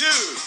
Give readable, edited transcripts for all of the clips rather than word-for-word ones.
2, 3.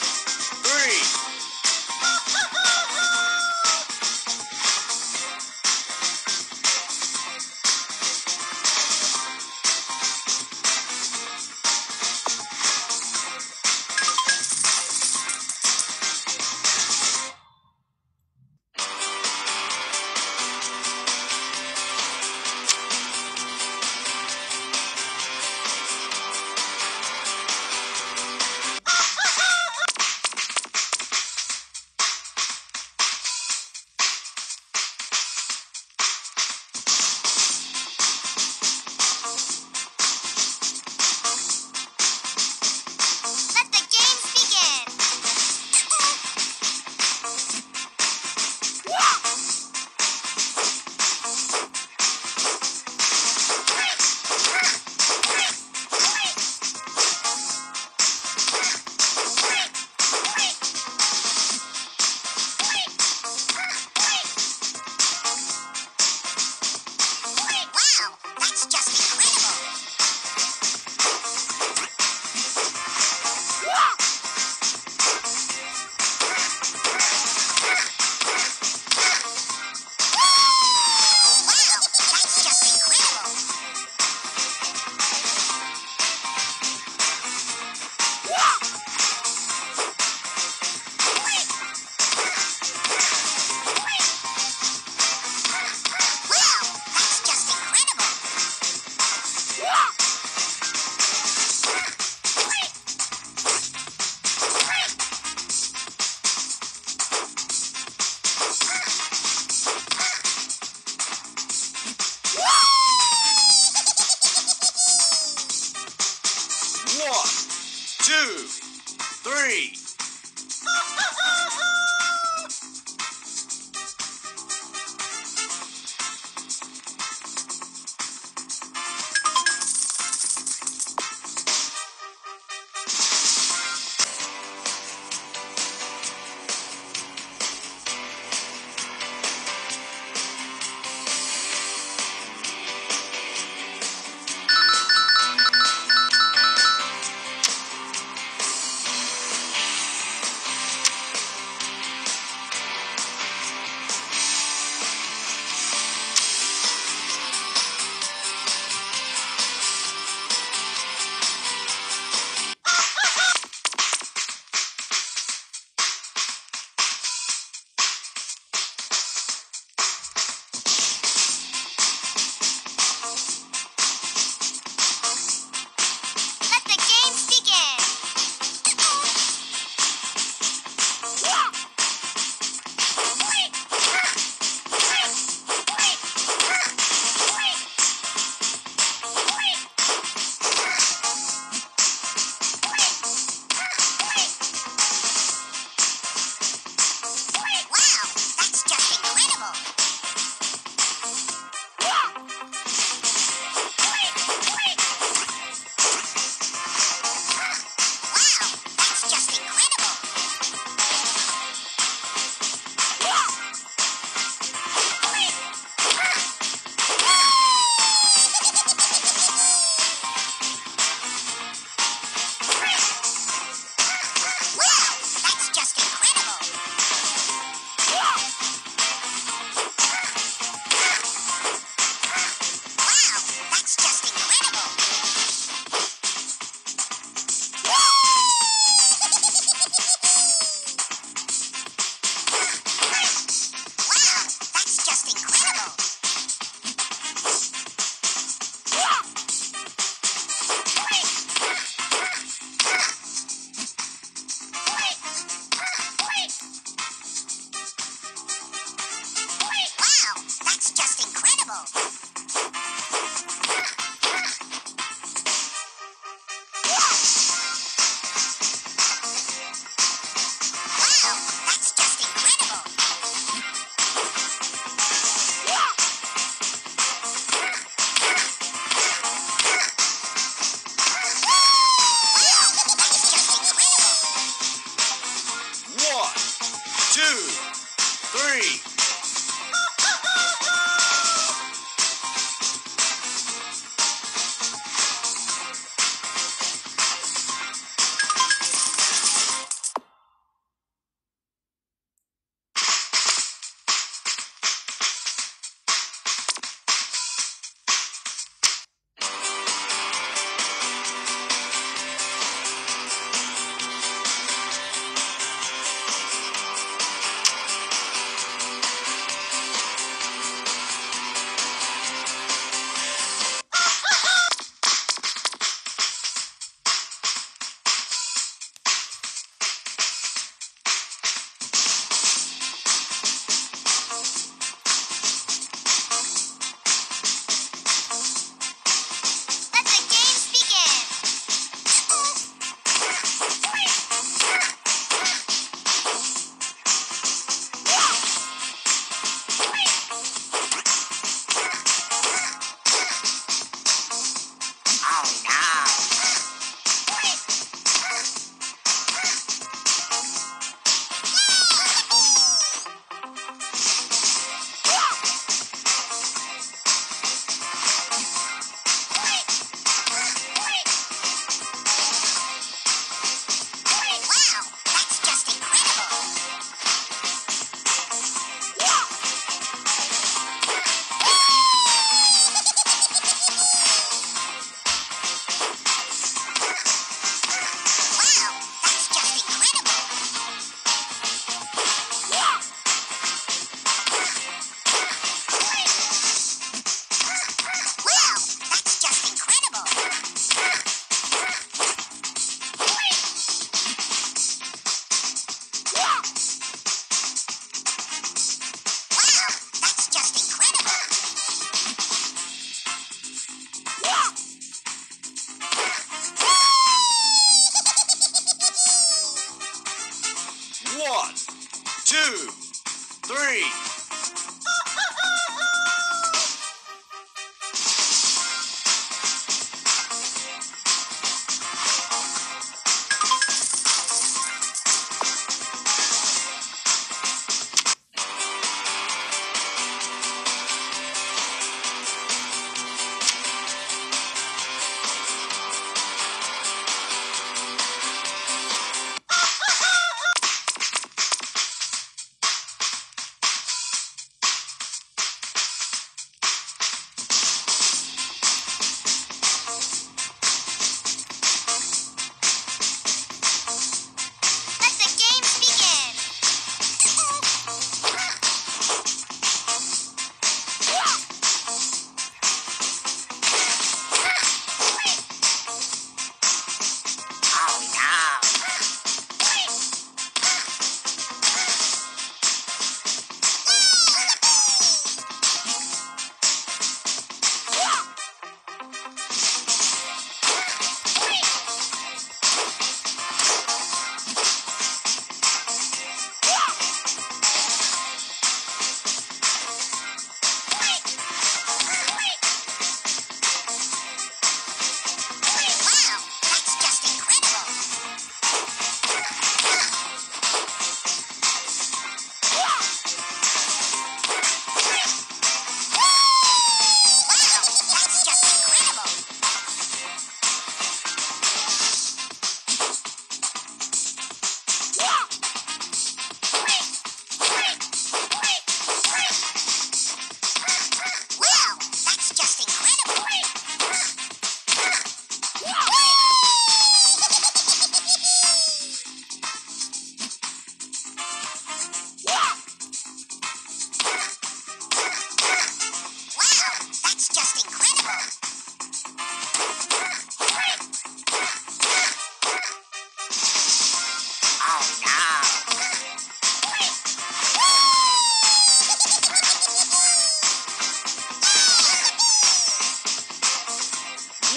three.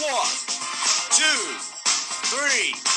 One, two, three.